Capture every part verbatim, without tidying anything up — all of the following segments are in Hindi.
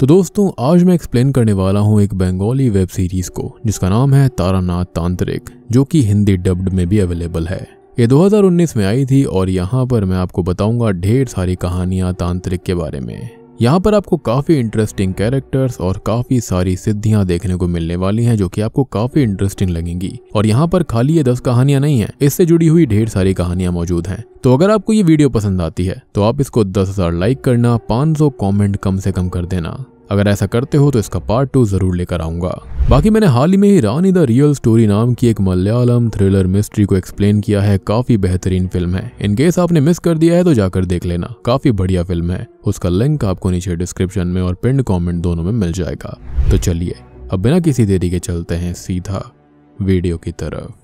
तो दोस्तों आज मैं एक्सप्लेन करने वाला हूँ एक बंगाली वेब सीरीज को जिसका नाम है तारानाथ तांत्रिक, जो कि हिंदी डब्ड में भी अवेलेबल है। ये दो हज़ार उन्नीस में आई थी और यहाँ पर मैं आपको बताऊंगा ढेर सारी कहानियाँ तांत्रिक के बारे में। यहाँ पर आपको काफ़ी इंटरेस्टिंग कैरेक्टर्स और काफ़ी सारी सिद्धियाँ देखने को मिलने वाली हैं जो कि आपको काफ़ी इंटरेस्टिंग लगेंगी। और यहाँ पर खाली ये दस कहानियाँ नहीं हैं, इससे जुड़ी हुई ढेर सारी कहानियाँ मौजूद हैं। तो अगर आपको ये वीडियो पसंद आती है तो आप इसको दस हज़ार लाइक करना, पाँच सौ कॉमेंट कम से कम कर देना। अगर ऐसा करते हो तो इसका पार्ट टू जरूर लेकर आऊंगा। बाकी मैंने हाल ही में ही रानी द रियल स्टोरी नाम की एक मलयालम थ्रिलर मिस्ट्री को एक्सप्लेन किया है, काफी बेहतरीन फिल्म है। इन केस आपने मिस कर दिया है तो जाकर देख लेना, काफी बढ़िया फिल्म है। उसका लिंक आपको नीचे डिस्क्रिप्शन में और पिन कॉमेंट दोनों में मिल जाएगा। तो चलिए अब बिना किसी देरी के चलते हैं सीधा वीडियो की तरफ।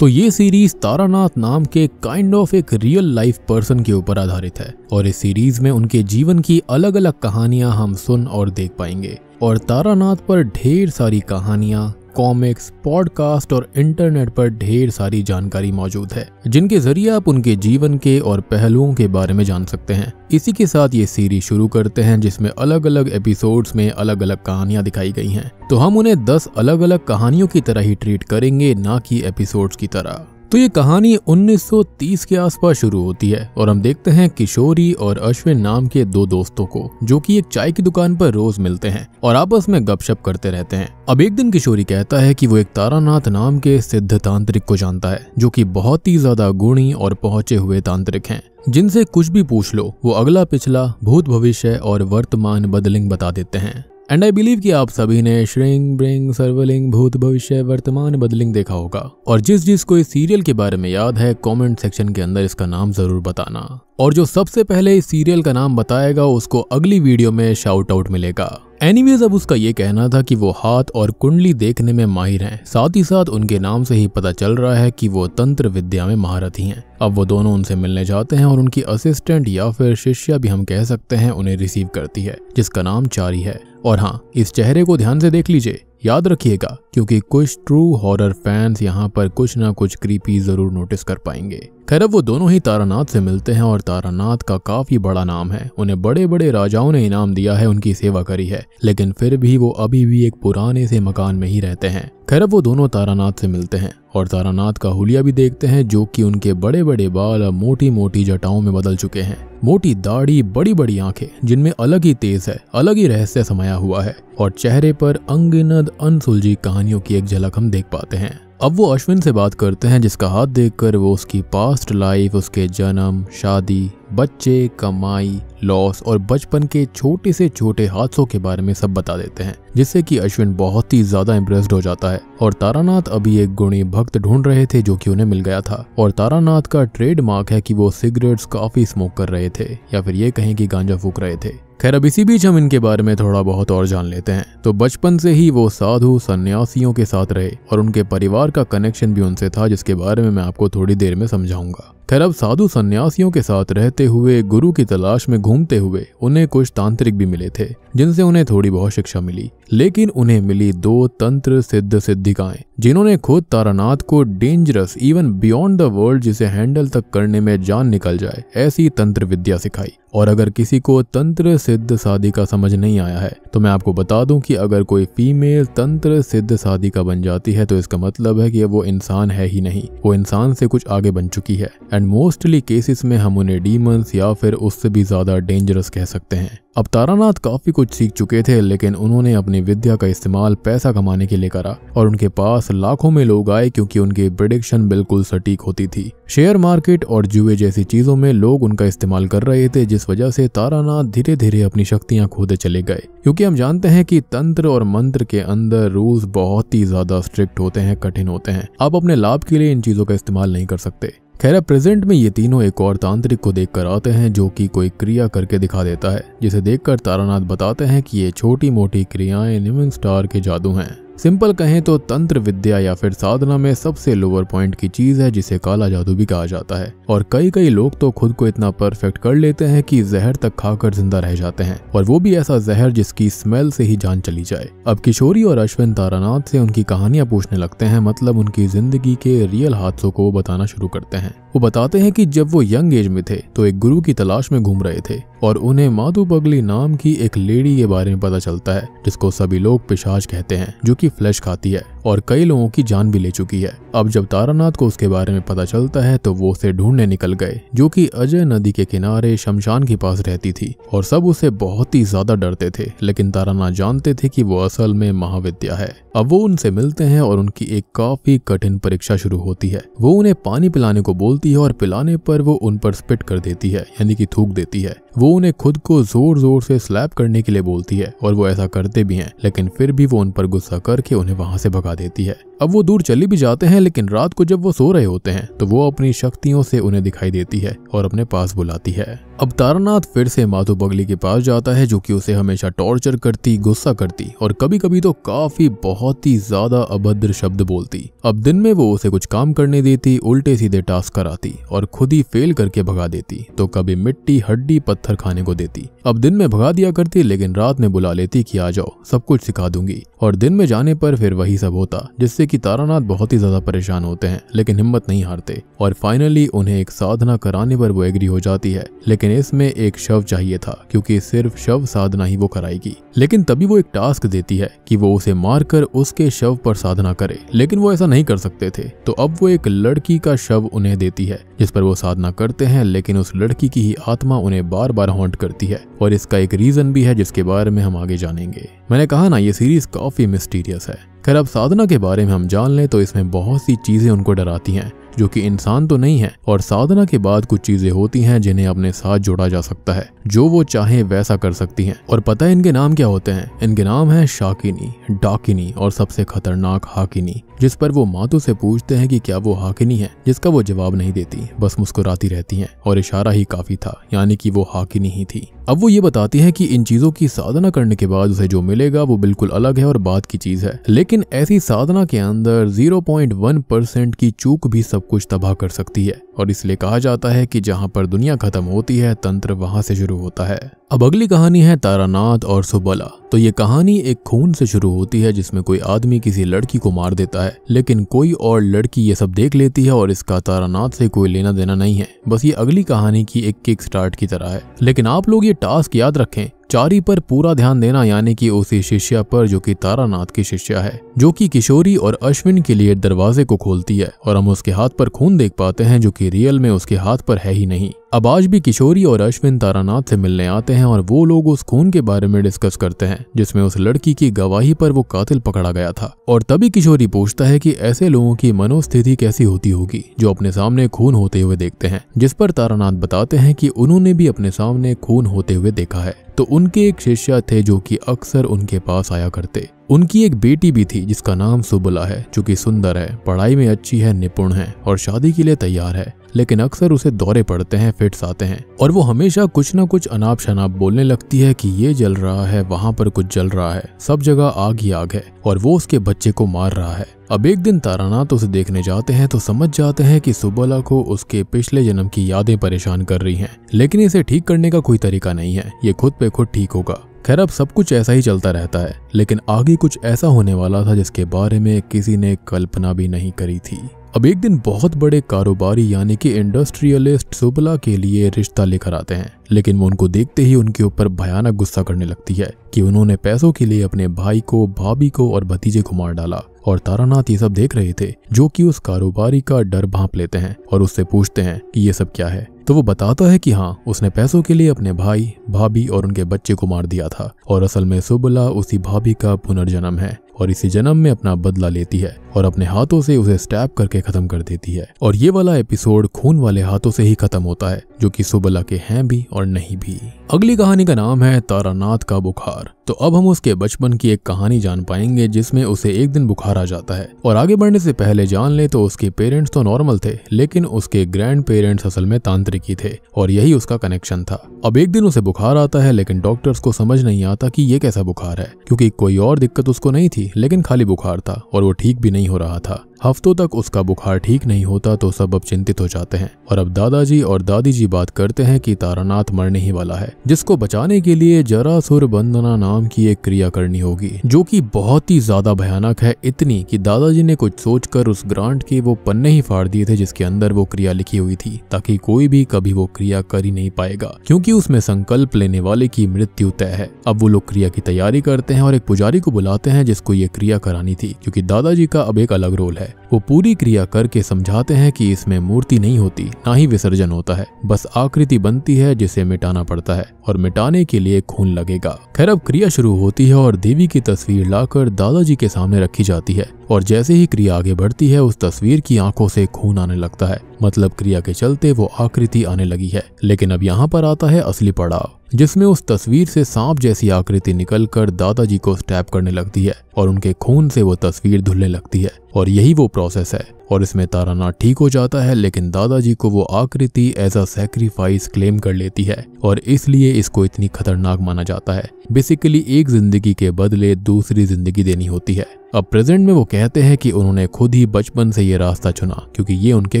तो ये सीरीज तारानाथ नाम के काइंड ऑफ एक रियल लाइफ पर्सन के ऊपर आधारित है और इस सीरीज में उनके जीवन की अलग अलग कहानियां हम सुन और देख पाएंगे। और तारानाथ पर ढेर सारी कहानियां, कॉमिक्स, पॉडकास्ट और इंटरनेट पर ढेर सारी जानकारी मौजूद है जिनके जरिए आप उनके जीवन के और पहलुओं के बारे में जान सकते हैं। इसी के साथ ये सीरीज शुरू करते हैं जिसमें अलग अलग एपिसोड्स में अलग अलग कहानियां दिखाई गई हैं। तो हम उन्हें दस अलग अलग कहानियों की तरह ही ट्रीट करेंगे, ना कि एपिसोड्स की तरह। तो ये कहानी उन्नीस सौ तीस के आसपास शुरू होती है और हम देखते हैं किशोरी और अश्विन नाम के दो दोस्तों को, जो कि एक चाय की दुकान पर रोज मिलते हैं और आपस में गपशप करते रहते हैं। अब एक दिन किशोरी कहता है कि वो एक तारानाथ नाम के सिद्ध तांत्रिक को जानता है जो कि बहुत ही ज्यादा गुणी और पहुंचे हुए तांत्रिक हैं, जिनसे कुछ भी पूछ लो वो अगला पिछला भूत भविष्य और वर्तमान बदलिंग बता देते हैं। एंड आई बिलीव कि आप सभी ने श्रिंग ब्रिंग सर्वलिंग भूत भविष्य वर्तमान बदलिंग देखा होगा। और जिस जिस को इस सीरियल के बारे में याद है कमेंट सेक्शन के अंदर इसका नाम जरूर बताना, और जो सबसे पहले इस सीरियल का नाम बताएगा उसको अगली वीडियो में शाउट आउट मिलेगा। एनीवेज, अब उसका ये कहना था कि वो हाथ और कुंडली देखने में माहिर हैं, साथ ही साथ उनके नाम से ही पता चल रहा है कि वो तंत्र विद्या में महारथी हैं। अब वो दोनों उनसे मिलने जाते हैं और उनकी असिस्टेंट या फिर शिष्या भी हम कह सकते हैं उन्हें रिसीव करती है, जिसका नाम चारी है। और हाँ, इस चेहरे को ध्यान से देख लीजिए, याद रखिएगा, क्योंकि कुछ ट्रू हॉरर फैंस यहाँ पर कुछ ना कुछ क्रीपी जरूर नोटिस कर पाएंगे। खैर, अब वो दोनों ही तारानाथ से मिलते हैं और तारानाथ का काफी बड़ा नाम है, उन्हें बड़े बड़े राजाओं ने इनाम दिया है, उनकी सेवा करी है, लेकिन फिर भी वो अभी भी एक पुराने से मकान में ही रहते हैं। खैर, अब वो दोनों तारानाथ से मिलते हैं और तारानाथ का हुलिया भी देखते हैं, जो कि उनके बड़े बड़े बाल अब मोटी मोटी जटाओं में बदल चुके हैं, मोटी दाढ़ी, बड़ी बड़ी आंखें जिनमें अलग ही तेज है, अलग ही रहस्य समाया हुआ है, और चेहरे पर अंगिनद अनसुलझी कहानियों की एक झलक हम देख पाते हैं। अब वो अश्विन से बात करते हैं जिसका हाथ देखकर वो उसकी पास्ट लाइफ, उसके जन्म, शादी, बच्चे, कमाई, लॉस और बचपन के छोटे से छोटे हादसों के बारे में सब बता देते हैं, जिससे कि अश्विन बहुत ही ज्यादा इम्प्रेस्ड हो जाता है। और तारानाथ अभी एक गुणी भक्त ढूंढ रहे थे जो कि उन्हें मिल गया था। और तारानाथ का ट्रेडमार्क है कि वो सिगरेट्स काफी स्मोक कर रहे थे, या फिर ये कहें कि गांजा फूंक रहे थे। खैर, अब इसी बीच हम इनके बारे में थोड़ा बहुत और जान लेते हैं। तो बचपन से ही वो साधु सन्यासियों के साथ रहे और उनके परिवार का कनेक्शन भी उनसे था, जिसके बारे में मैं आपको थोड़ी देर में समझाऊंगा। खैर, अब साधु सन्यासियों के साथ रहते हुए, गुरु की तलाश में घूमते हुए उन्हें कुछ तांत्रिक भी मिले थे, जिनसे उन्हें थोड़ी बहुत शिक्षा मिली, लेकिन उन्हें मिली दो तंत्र सिद्ध सिद्धिकाएं जिन्होंने खुद तारानाथ को dangerous even beyond the world, जिसे हैंडल तक करने में जान निकल जाए, ऐसी तंत्र विद्या सिखाई। और अगर किसी को तंत्र सिद्ध साधिका समझ नहीं आया है तो मैं आपको बता दूं कि अगर कोई फीमेल तंत्र सिद्ध साधिका बन जाती है तो इसका मतलब है कि वो इंसान है ही नहीं, वो इंसान से कुछ आगे बन चुकी है। एंड मोस्टली केसेस में हम उन्हें डीमंस या फिर उससे भी ज्यादा डेंजरस कह सकते हैं। अब तारानाथ काफी कुछ सीख चुके थे, लेकिन उन्होंने अपनी विद्या का इस्तेमाल पैसा कमाने के लिए करा और उनके पास लाखों में लोग आए, क्योंकि उनकी प्रेडिक्शन बिल्कुल सटीक होती थी। शेयर मार्केट और जुए जैसी चीजों में लोग उनका इस्तेमाल कर रहे थे, जिस वजह से तारानाथ धीरे धीरे अपनी शक्तियां खोते चले गए, क्योंकि हम जानते हैं कि तंत्र और मंत्र के अंदर रूल्स बहुत ही ज्यादा स्ट्रिक्ट होते हैं, कठिन होते हैं। आप अपने लाभ के लिए इन चीजों का इस्तेमाल नहीं कर सकते। खैर, प्रेजेंट में ये तीनों एक और तांत्रिक को देख कर आते हैं जो कि कोई क्रिया करके दिखा देता है, जिसे देखकर तारानाथ बताते हैं कि ये छोटी मोटी क्रियाएं निमन स्टार के जादू हैं। सिंपल कहें तो तंत्र विद्या या फिर साधना में सबसे लोअर पॉइंट की चीज है जिसे काला जादू भी कहा जाता है। और कई कई लोग तो खुद को इतना परफेक्ट कर लेते हैं कि जहर तक खाकर जिंदा रह जाते हैं, और वो भी ऐसा जहर जिसकी स्मेल से ही जान चली जाए। अब किशोरी और अश्विन तारानाथ से उनकी कहानियां पूछने लगते हैं, मतलब उनकी जिंदगी के रियल हादसों को बताना शुरू करते हैं। वो बताते हैं कि जब वो यंग एज में थे तो एक गुरु की तलाश में घूम रहे थे और उन्हें माधु बगली नाम की एक लेडी के बारे में पता चलता है जिसको सभी लोग पिशाच कहते हैं, जो कि फ्लैश खाती है और कई लोगों की जान भी ले चुकी है। अब जब तारानाथ को उसके बारे में पता चलता है तो वो उसे ढूंढने निकल गए, जो कि अजय नदी के किनारे शमशान के पास रहती थी, और सब उसे बहुत ही ज्यादा डरते थे। लेकिन तारानाथ जानते थे कि वो असल में महाविद्या है। अब वो उनसे मिलते हैं और उनकी एक काफी कठिन परीक्षा शुरू होती है। वो उन्हें पानी पिलाने को बोलती है और पिलाने पर वो उन पर स्पिट कर देती है, यानी कि थूक देती है। वो उन्हें खुद को जोर जोर से स्लैप करने के लिए बोलती है और वो ऐसा करते भी हैं, लेकिन फिर भी वो उन पर गुस्सा करके उन्हें वहां से भगा देती है। अब वो दूर चली भी जाते हैं, लेकिन रात को जब वो सो रहे होते हैं तो वो अपनी शक्तियों से उन्हें दिखाई देती है और अपने पास बुलाती है। अब तारानाथ फिर से माधु बगली के पास जाता है, जो कि उसे हमेशा टॉर्चर करती, गुस्सा करती और कभी कभी तो काफी बहुत ही ज्यादा अभद्र शब्द बोलती। अब दिन में वो उसे कुछ काम करने देती, उल्टे सीधे टास्क कराती और खुद ही फेल करके भगा देती, तो कभी मिट्टी हड्डी पत्थर खाने को देती। अब दिन में भगा दिया करती, लेकिन रात में बुला लेती कि आ जाओ, सब कुछ सिखा दूंगी, और दिन में जाने पर फिर वही सब होता, जिससे कि तारानाथ बहुत ही ज्यादा परेशान होते हैं, लेकिन हिम्मत नहीं हारते। और फाइनली उन्हें एक साधना कराने पर वो एग्री हो जाती है, लेकिन इसमें एक शव चाहिए था, क्योंकि सिर्फ शव साधना ही वो कराएगी। लेकिन तभी वो एक टास्क देती है कि वो उसे मारकर उसके शव पर साधना करे, लेकिन वो ऐसा नहीं कर सकते थे। तो अब वो एक लड़की का शव उन्हें देती है जिस पर वो साधना करते हैं, लेकिन उस लड़की की ही आत्मा उन्हें बार बार हॉन्ट करती है, और इसका एक रीजन भी है जिसके बारे में हम आगे जानेंगे। मैंने कहा ना, ये सीरीज काफी मिस्टीरियस है। खैर, अब साधना के बारे में हम जान लें तो इसमें बहुत सी चीजें उनको डराती हैं, जो कि इंसान तो नहीं है, और साधना के बाद कुछ चीजें होती हैं जिन्हें अपने साथ जोड़ा जा सकता है, जो वो चाहे वैसा कर सकती हैं। और पता है इनके नाम क्या होते हैं? इनके नाम हैं शाकिनी, डाकिनी और सबसे खतरनाक हाकिनी, जिस पर वो माधु से पूछते हैं कि क्या वो हाकिनी है, जिसका वो जवाब नहीं देती, बस मुस्कुराती रहती है और इशारा ही काफी था, यानी कि वो हाकिनी ही थी। अब वो ये बताती है कि इन चीजों की साधना करने के बाद उसे जो मिलेगा वो बिल्कुल अलग है और बात की चीज है, लेकिन ऐसी साधना के अंदर ज़ीरो पॉइंट वन परसेंट की चूक भी सब कुछ तबाह कर सकती है, और इसलिए कहा जाता है कि जहाँ पर दुनिया खत्म होती है तंत्र वहाँ से शुरू होता है। अब अगली कहानी है तारानाथ और सुबला। तो ये कहानी एक खून से शुरू होती है जिसमें कोई आदमी किसी लड़की को मार देता है, लेकिन कोई और लड़की ये सब देख लेती है और इसका तारानाथ से कोई लेना देना नहीं है। बस ये अगली कहानी की एक किक स्टार्ट की तरह है। लेकिन आप लोग ये टास्क याद रखें, चारी पर पूरा ध्यान देना, यानी कि उसी शिष्या पर जो कि तारानाथ की शिष्या है, जो कि किशोरी और अश्विन के लिए दरवाजे को खोलती है, और हम उसके हाथ पर खून देख पाते हैं जो कि रियल में उसके हाथ पर है ही नहीं। अब आज भी किशोरी और अश्विन तारानाथ से मिलने आते हैं और वो लोग उस खून के बारे में डिस्कस करते हैं जिसमें उस लड़की की गवाही पर वो कातिल पकड़ा गया था। और तभी किशोरी पूछता है कि ऐसे लोगों की मनोस्थिति कैसी होती होगी जो अपने सामने खून होते हुए देखते हैं, जिस पर तारानाथ बताते हैं कि उन्होंने भी अपने सामने खून होते हुए देखा है। तो उनके एक शिष्या थे जो कि अक्सर उनके पास आया करते। उनकी एक बेटी भी थी जिसका नाम सुबला है, जो कि सुंदर है, पढ़ाई में अच्छी है, निपुण है और शादी के लिए तैयार है, लेकिन अक्सर उसे दौरे पड़ते हैं, फिट्स आते हैं और वो हमेशा कुछ ना कुछ अनाप शनाप बोलने लगती है कि ये जल रहा है, वहाँ पर कुछ जल रहा है, सब जगह आग ही आग है, और वो उसके बच्चे को मार रहा है। अब एक दिन तारानाथ उसे देखने जाते हैं तो समझ जाते हैं कि सुबला को उसके पिछले जन्म की यादें परेशान कर रही हैं, लेकिन इसे ठीक करने का कोई तरीका नहीं है, ये खुद पे खुद ठीक होगा। खैर, अब सब कुछ ऐसा ही चलता रहता है, लेकिन आगे कुछ ऐसा होने वाला था जिसके बारे में किसी ने कल्पना भी नहीं करी थी। अब एक दिन बहुत बड़े कारोबारी यानी कि इंडस्ट्रियलिस्ट सुबला के लिए रिश्ता लेकर आते हैं, लेकिन वो उनको देखते ही उनके ऊपर भयानक गुस्सा करने लगती है कि उन्होंने पैसों के लिए अपने भाई को, भाभी को और भतीजे को मार डाला। और तारानाथ ये सब देख रहे थे, जो कि उस कारोबारी का डर भांप लेते हैं और उससे पूछते हैं कि ये सब क्या है। तो वो बताता है कि हाँ, उसने पैसों के लिए अपने भाई, भाभी और उनके बच्चे को मार दिया था, और असल में सुबला उसी भाभी का पुनर्जन्म है और इसी जन्म में अपना बदला लेती है और अपने हाथों से उसे स्टैप करके खत्म कर देती है। और ये वाला एपिसोड खून वाले हाथों से ही खत्म होता है, जो कि सुबला के हैं भी और नहीं भी। अगली कहानी का नाम है तारानाथ का बुखार। तो अब हम उसके बचपन की एक कहानी जान पाएंगे जिसमें उसे एक दिन बुखार आ जाता है। और आगे बढ़ने से पहले जान ले तो उसके पेरेंट्स तो नॉर्मल थे लेकिन उसके ग्रैंड पेरेंट्स असल में तांत्रिक ही थे और यही उसका कनेक्शन था। अब एक दिन उसे बुखार आता है लेकिन डॉक्टर्स को समझ नहीं आता कि ये कैसा बुखार है, क्योंकि कोई और दिक्कत उसको नहीं थी लेकिन खाली बुखार था और वो ठीक भी नहीं हो रहा था। हफ्तों तक उसका बुखार ठीक नहीं होता तो सब अब चिंतित हो जाते हैं और अब दादाजी और दादी जी बात करते हैं कि तारानाथ मरने ही वाला है, जिसको बचाने के लिए जरा सुर बंदना नाम की एक क्रिया करनी होगी जो कि बहुत ही ज्यादा भयानक है, इतनी कि दादाजी ने कुछ सोचकर उस ग्रांट के वो पन्ने ही फाड़ दिए थे जिसके अंदर वो क्रिया लिखी हुई थी, ताकि कोई भी कभी वो क्रिया कर ही नहीं पाएगा क्योंकि उसमें संकल्प लेने वाले की मृत्यु तय है। अब वो लोग क्रिया की तैयारी करते हैं और एक पुजारी को बुलाते हैं जिसको ये क्रिया करानी थी, क्योंकि दादाजी का अब एक अलग रोल है। वो पूरी क्रिया करके समझाते हैं कि इसमें मूर्ति नहीं होती, ना ही विसर्जन होता है, बस आकृति बनती है जिसे मिटाना पड़ता है और मिटाने के लिए खून लगेगा। खैर अब क्रिया शुरू होती है और देवी की तस्वीर लाकर दादाजी के सामने रखी जाती है और जैसे ही क्रिया आगे बढ़ती है उस तस्वीर की आंखों से खून आने लगता है, मतलब क्रिया के चलते वो आकृति आने लगी है। लेकिन अब यहाँ पर आता है असली पड़ाव जिसमें उस तस्वीर से सांप जैसी आकृति निकलकर दादाजी को स्टैप करने लगती है और उनके खून से वो तस्वीर धुलने लगती है और यही वो प्रोसेस है। और इसमें तारानाथ ठीक हो जाता है लेकिन दादाजी को वो आकृति एज अ सैक्रिफाइस क्लेम कर लेती है और इसलिए इसको इतनी खतरनाक माना जाता है। बेसिकली एक जिंदगी के बदले दूसरी जिंदगी देनी होती है। अब प्रेजेंट में वो कहते हैं कि उन्होंने खुद ही बचपन से ये रास्ता चुना क्योंकि ये उनके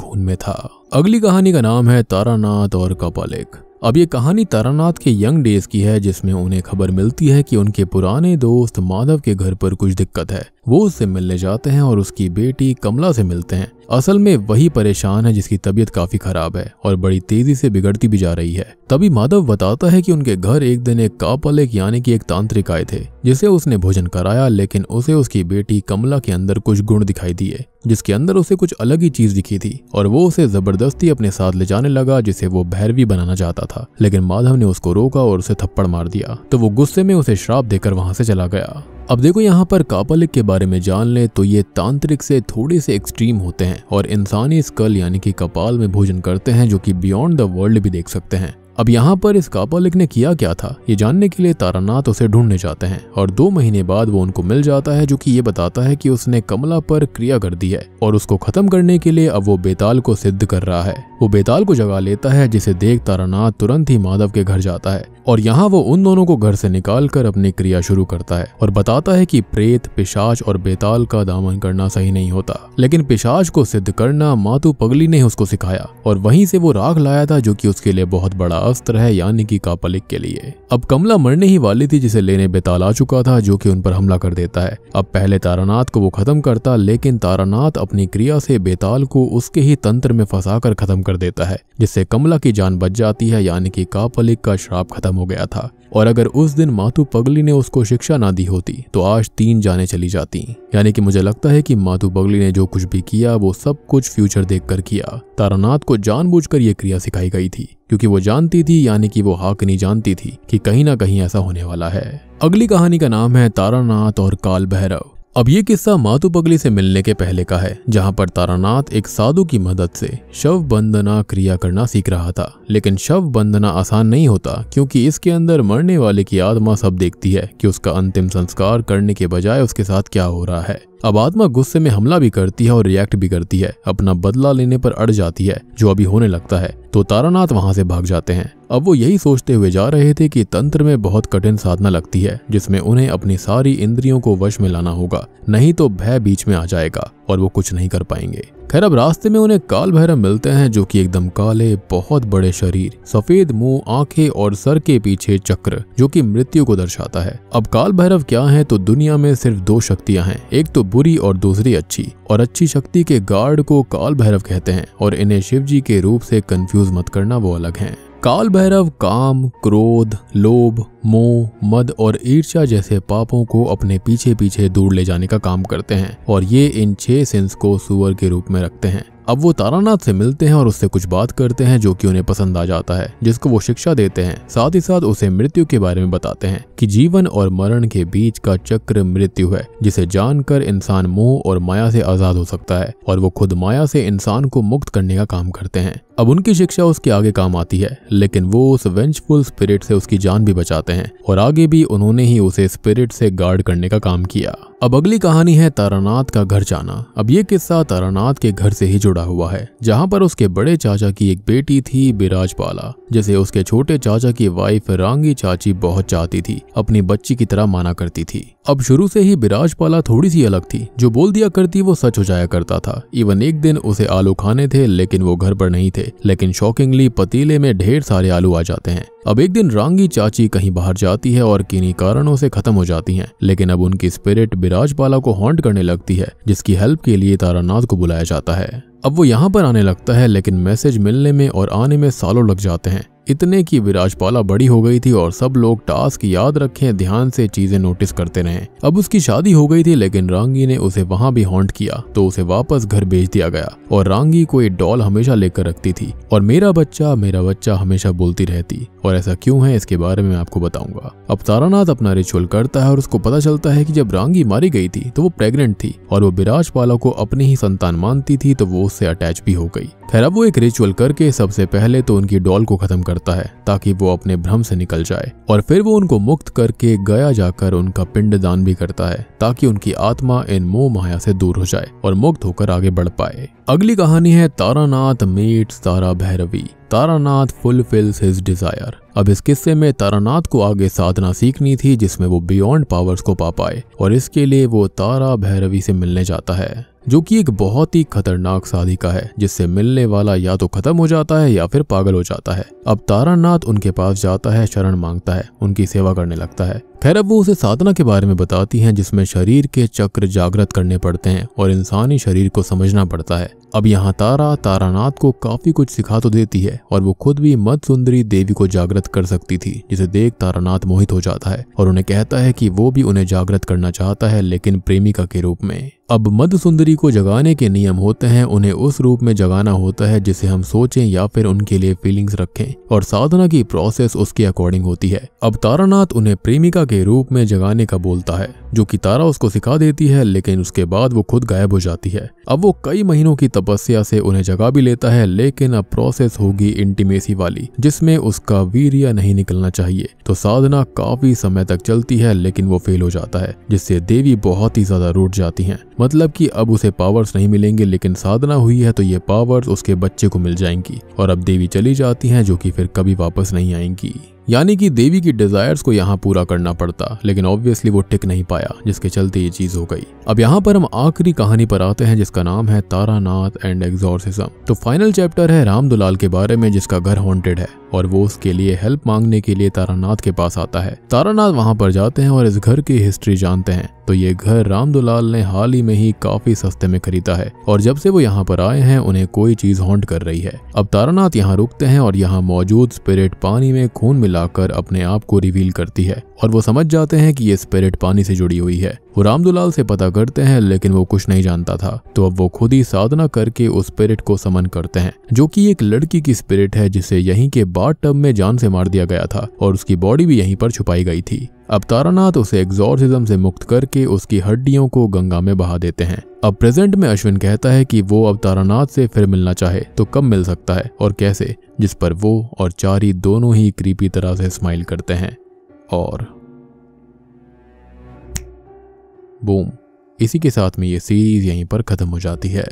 खून में था। अगली कहानी का नाम है तारानाथ और कपालिक। अब ये कहानी तारानाथ के यंग डेज की है जिसमें उन्हें खबर मिलती है कि उनके पुराने दोस्त माधव के घर पर कुछ दिक्कत है। वो उससे मिलने जाते हैं और उसकी बेटी कमला से मिलते हैं। असल में वही परेशान है जिसकी तबीयत काफी खराब है और बड़ी तेजी से बिगड़ती भी जा रही है। तभी माधव बताता है कि उनके घर एक दिन एक कापालिक यानी कि एक तांत्रिक आए थे जिसे उसने भोजन कराया, लेकिन उसे उसकी बेटी कमला के अंदर कुछ गुण दिखाई दिए जिसके अंदर उसे कुछ अलग ही चीज दिखी थी और वो उसे जबरदस्ती अपने साथ ले जाने लगा जिसे वो भैरवी बनाना चाहता था। लेकिन माधव ने उसको रोका और उसे थप्पड़ मार दिया तो वो गुस्से में उसे श्राप देकर वहां से चला गया। अब देखो यहाँ पर कापालिक के बारे में जान ले तो ये तांत्रिक से थोड़े से एक्सट्रीम होते हैं और इंसानी स्कल यानी कि कपाल में भोजन करते हैं जो कि बियॉन्ड द वर्ल्ड भी देख सकते हैं। अब यहाँ पर इस कापालिक ने किया क्या था ये जानने के लिए तारानाथ उसे ढूंढने जाते हैं और दो महीने बाद वो उनको मिल जाता है जो कि ये बताता है कि उसने कमला पर क्रिया कर दी है और उसको खत्म करने के लिए अब वो बेताल को सिद्ध कर रहा है। वो बेताल को जगा लेता है जिसे देख तारानाथ तुरंत ही माधव के घर जाता है और यहाँ वो उन दोनों को घर से निकाल कर अपनी क्रिया शुरू करता है और बताता है कि प्रेत, पिशाच और बेताल का दामन करना सही नहीं होता, लेकिन पिशाच को सिद्ध करना माधु बगली ने उसको सिखाया और वहीं से वो राख लाया था जो कि उसके लिए बहुत बड़ा अस्त्र है यानी कि कापालिक के लिए। अब कमला मरने ही वाली थी जिसे लेने बेताल आ चुका था जो कि उन पर हमला कर देता है। अब पहले तारानाथ को वो खत्म करता लेकिन तारानाथ अपनी क्रिया से बेताल को उसके ही तंत्र में फंसा कर खत्म कर देता है जिससे कमला की जान बच जाती है यानी कि कापालिक का श्राप खत्म हो गया था। और अगर उस दिन माधु बगली ने उसको शिक्षा ना दी होती तो आज तीन जाने चली जाती, यानी कि मुझे लगता है कि माधु बगली ने जो कुछ भी किया वो सब कुछ फ्यूचर देखकर किया। तारानाथ को जानबूझकर ये क्रिया सिखाई गई थी क्योंकि वो जानती थी यानी कि वो हाकिनी जानती थी कि कहीं ना कहीं ऐसा होने वाला है। अगली कहानी का नाम है तारानाथ और काल भैरव। अब ये किस्सा माधु बगली से मिलने के पहले का है जहाँ पर तारानाथ एक साधु की मदद से शव बंधना क्रिया करना सीख रहा था। लेकिन शव बंधना आसान नहीं होता क्योंकि इसके अंदर मरने वाले की आत्मा सब देखती है कि उसका अंतिम संस्कार करने के बजाय उसके साथ क्या हो रहा है। अब आत्मा गुस्से में हमला भी करती है और रिएक्ट भी करती है, अपना बदला लेने पर अड़ जाती है जो अभी होने लगता है। तो तारानाथ वहां से भाग जाते हैं। अब वो यही सोचते हुए जा रहे थे कि तंत्र में बहुत कठिन साधना लगती है जिसमें उन्हें अपनी सारी इंद्रियों को वश में लाना होगा, नहीं तो भय बीच में आ जाएगा और वो कुछ नहीं कर पाएंगे। खैर अब रास्ते में उन्हें काल भैरव मिलते हैं जो कि एकदम काले, बहुत बड़े शरीर, सफेद मुंह, आंखें और सर के पीछे चक्र जो कि मृत्यु को दर्शाता है। अब काल भैरव क्या है तो दुनिया में सिर्फ दो शक्तियां हैं, एक तो बुरी और दूसरी अच्छी, और अच्छी शक्ति के गार्ड को काल भैरव कहते हैं और इन्हें शिवजी के रूप से कंफ्यूज मत करना, वो अलग है। काल भैरव काम, क्रोध, लोभ, मोह, मद और ईर्ष्या जैसे पापों को अपने पीछे पीछे दूर ले जाने का काम करते हैं और ये इन छह सेंस को सुअर के रूप में रखते हैं। अब वो तारानाथ से मिलते हैं और उससे कुछ बात करते हैं जो कि उन्हें पसंद आ जाता है, जिसको वो शिक्षा देते हैं। साथ ही साथ उसे मृत्यु के बारे में बताते हैं कि जीवन और मरण के बीच का चक्र मृत्यु है, जिसे जानकर इंसान मोह और माया से आजाद हो सकता है और वो खुद माया से इंसान को मुक्त करने का काम करते हैं। अब उनकी शिक्षा उसके आगे काम आती है, लेकिन वो उस वेंचफुल स्पिरिट से उसकी जान भी बचाते हैं और आगे भी उन्होंने ही उसे स्पिरिट से गार्ड करने का काम किया। अब अगली कहानी है तारानाथ का घर जाना। अब ये किस्सा तारानाथ के घर से ही जुड़ा हुआ है, जहाँ पर उसके बड़े चाचा की एक बेटी थी बिराजपाला, जिसे उसके छोटे चाचा की वाइफ रंगी चाची बहुत चाहती थी, अपनी बच्ची की तरह माना करती थी। अब शुरू से ही बिराजपाला थोड़ी सी अलग थी, जो बोल दिया करती वो सच हो जाया करता था। इवन एक दिन उसे आलू खाने थे लेकिन वो घर पर नहीं थे, लेकिन शॉकिंगली पतीले में ढेर सारे आलू आ जाते हैं। अब एक दिन रंगी चाची कहीं बाहर जाती है और किन्हीं कारणों से खत्म हो जाती हैं, लेकिन अब उनकी स्पिरिट बिराजपाला को हॉन्ट करने लगती है, जिसकी हेल्प के लिए तारानाथ को बुलाया जाता है। अब वो यहाँ पर आने लगता है, लेकिन मैसेज मिलने में और आने में सालों लग जाते हैं, इतने कि बिराजपाला बड़ी हो गई थी और सब लोग टास्क याद रखें, ध्यान से चीजें नोटिस करते रहें। अब उसकी शादी हो गई थी, लेकिन रंगी ने उसे वहां भी हॉन्ट किया तो उसे वापस घर भेज दिया गया। और रंगी कोई डॉल हमेशा लेकर रखती थी और मेरा बच्चा मेरा बच्चा हमेशा बोलती रहती, और ऐसा क्यों है इसके बारे में आपको बताऊंगा। अब तारानाथ अपना रिचुअल करता है और उसको पता चलता है कि जब रंगी मारी गई थी तो वो प्रेग्नेंट थी और वो बिराजपाला को अपनी ही संतान मानती थी, तो वो उससे अटैच भी हो गई। खैर, अब वो एक रिचुअल करके सबसे पहले तो उनकी डॉल को खत्म करता है ताकि वो अपने भ्रम से निकल जाए, और फिर वो उनको मुक्त करके गया जाकर उनका पिंडदान भी करता है ताकि उनकी आत्मा इन मोह माया से दूर हो जाए और मुक्त होकर आगे बढ़ पाए। अगली कहानी है Taranath meets Tara Bhairavi. Taranath fulfills his desire. अब इस किस्से में तारानाथ को आगे साधना सीखनी थी, जिसमें वो बियॉन्ड पावर्स को पा पाए, और इसके लिए वो तारा भैरवी से मिलने जाता है, जो कि एक बहुत ही खतरनाक साधिका है, जिससे मिलने वाला या तो खत्म हो जाता है या फिर पागल हो जाता है। अब तारानाथ उनके पास जाता है, शरण मांगता है, उनकी सेवा करने लगता है। खैर, अब वो उसे साधना के बारे में बताती हैं, जिसमें शरीर के चक्र जागृत करने पड़ते हैं और इंसानी शरीर को समझना पड़ता है। अब यहाँ तारा तारानाथ को काफी कुछ सिखा तो देती है और वो खुद भी मध सुंदरी देवी को जागृत कर सकती थी, जिसे देख तारानाथ मोहित हो जाता है और उन्हें कहता है कि वो भी उन्हें जागृत करना चाहता है, लेकिन प्रेमिका के रूप में। अब मध सुंदरी को जगाने के नियम होते हैं, उन्हें उस रूप में जगाना होता है जिसे हम सोचें या फिर उनके लिए फीलिंग्स रखें, और साधना की प्रोसेस उसके अकॉर्डिंग होती है। अब तारानाथ उन्हें प्रेमिका के रूप में जगाने का बोलता है, जो कि तारा उसको सिखा देती है, लेकिन उसके बाद वो खुद गायब हो जाती है। अब वो कई महीनों की तपस्या से उन्हें जगा भी लेता है, लेकिन अब प्रोसेस होगी इंटीमेसी वाली, जिसमें उसका वीर्य नहीं निकलना चाहिए। तो साधना काफी समय तक चलती है, लेकिन वो फेल हो जाता है, जिससे देवी बहुत ही ज्यादा रूठ जाती है। मतलब कि अब उसे पावर्स नहीं मिलेंगे, लेकिन साधना हुई है तो ये पावर्स उसके बच्चे को मिल जाएंगी, और अब देवी चली जाती है, जो कि फिर कभी वापस नहीं आएंगी। यानी कि देवी की डिजायर्स को यहाँ पूरा करना पड़ता, लेकिन ऑब्वियसली वो टिक नहीं पाया, जिसके चलते ये चीज हो गई। अब यहाँ पर हम आखिरी कहानी पर आते हैं, जिसका नाम है तारानाथ एंड एग्जॉर्सिज्म। तो फाइनल चैप्टर है राम दुलाल के बारे में, जिसका घर हॉन्टेड है और वो उसके लिए हेल्प मांगने के लिए तारानाथ के पास आता है। तारानाथ वहाँ पर जाते हैं और इस घर की हिस्ट्री जानते हैं। तो ये घर राम दुलाल ने हाल ही में ही काफी सस्ते में खरीदा है, और जब से वो यहाँ पर आए हैं उन्हें कोई चीज हॉन्ट कर रही है। अब तारानाथ यहाँ रुकते हैं और यहाँ मौजूद स्पिरिट पानी में खून मिलाकर अपने आप को रिवील करती है, और वो समझ जाते हैं कि ये स्पिरिट पानी से जुड़ी हुई है। वो राम दुलाल से पता करते हैं, लेकिन वो कुछ नहीं जानता था। तो अब वो खुद ही साधना करके उस स्पिरिट को समन करते हैं, जो कि एक लड़की की स्पिरिट है, जिसे यहीं के बाथ टब में जान से मार दिया गया था और उसकी बॉडी भी यहीं पर छुपाई गई थी। अब तारानाथ उसे एग्जॉर्सिज्म से मुक्त करके उसकी हड्डियों को गंगा में बहा देते हैं। अब प्रेजेंट में अश्विन कहता है कि वो अब तारानाथ से फिर मिलना चाहे तो कब मिल सकता है और कैसे, जिस पर वो और चारी दोनों ही क्रीपी तरह से स्माइल करते हैं और बूम, इसी के साथ में ये सीरीज यहीं पर खत्म हो जाती है।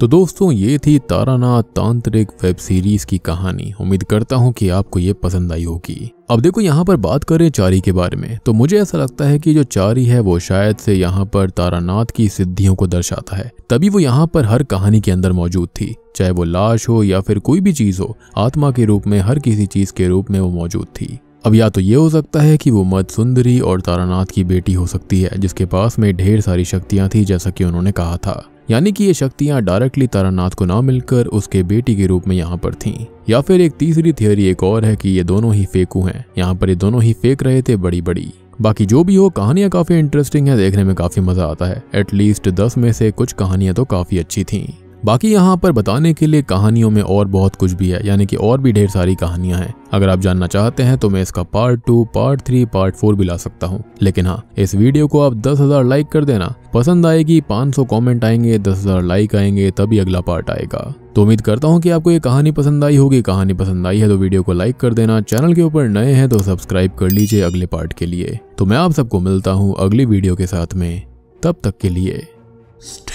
तो दोस्तों, ये थी तारानाथ तांत्रिक वेब सीरीज की कहानी। उम्मीद करता हूँ कि आपको ये पसंद आई होगी। अब देखो, यहाँ पर बात करें चारी के बारे में, तो मुझे ऐसा लगता है कि जो चारी है वो शायद से यहाँ पर तारानाथ की सिद्धियों को दर्शाता है, तभी वो यहाँ पर हर कहानी के अंदर मौजूद थी। चाहे वो लाश हो या फिर कोई भी चीज हो, आत्मा के रूप में, हर किसी चीज के रूप में वो मौजूद थी। अब या तो ये हो सकता है कि वो मध सुंदरी और तारानाथ की बेटी हो सकती है, जिसके पास में ढेर सारी शक्तियां थी जैसा कि उन्होंने कहा था, यानी कि ये शक्तियां डायरेक्टली तारानाथ को ना मिलकर उसके बेटी के रूप में यहाँ पर थीं। या फिर एक तीसरी थियोरी एक और है कि ये दोनों ही फेकू हैं, यहाँ पर ये दोनों ही फेंक रहे थे बड़ी बड़ी। बाकी जो भी हो, कहानियाँ काफी इंटरेस्टिंग है, देखने में काफी मजा आता है। एटलीस्ट दस में से कुछ कहानियाँ तो काफी अच्छी थीं। बाकी यहाँ पर बताने के लिए कहानियों में और बहुत कुछ भी है, यानी कि और भी ढेर सारी कहानियाँ हैं। अगर आप जानना चाहते हैं तो मैं इसका part two, part three, part four भी ला सकता हूँ। लेकिन हाँ, इस वीडियो को आप दस हज़ार लाइक कर देना। पसंद आएगी, पाँच सौ कमेंट आएंगे, दस हज़ार लाइक आएंगे, तभी अगला पार्ट आएगा। तो उम्मीद करता हूँ कि आपको ये कहानी पसंद आई होगी। कहानी पसंद आई है तो वीडियो को लाइक कर देना। चैनल के ऊपर नए हैं तो सब्सक्राइब कर लीजिए अगले पार्ट के लिए। तो मैं आप सबको मिलता हूँ अगली वीडियो के साथ में, तब तक के लिए।